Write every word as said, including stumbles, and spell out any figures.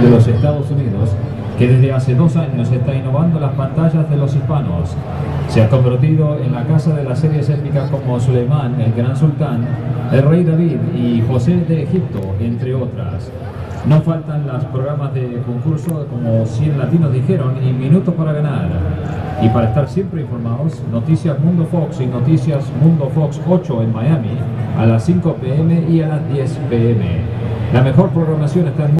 de los Estados Unidos, que desde hace dos años está innovando las pantallas de los hispanos. Se ha convertido en la casa de las series épicas como Suleimán el Gran Sultán, el Rey David y José de Egipto, entre otras. No faltan los programas de concurso como cien latinos dijeron y Minutos para Ganar. Y para estar siempre informados, Noticias Mundo Fox y Noticias Mundo Fox ocho en Miami a las cinco p m y a las diez p m La mejor programación está en